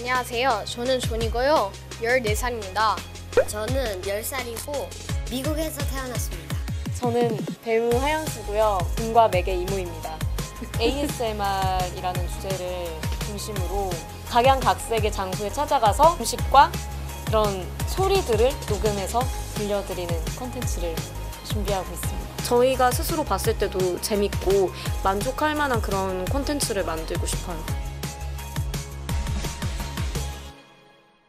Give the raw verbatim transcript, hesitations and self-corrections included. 안녕하세요. 저는 존이고요. 열네 살입니다. 저는 열 살이고 미국에서 태어났습니다. 저는 배우 하연수고요. 금과 맥의 이모입니다. 에이에스엠알이라는 주제를 중심으로 각양각색의 장소에 찾아가서 음식과 그런 소리들을 녹음해서 들려드리는 콘텐츠를 준비하고 있습니다. 저희가 스스로 봤을 때도 재밌고 만족할 만한 그런 콘텐츠를 만들고 싶어요.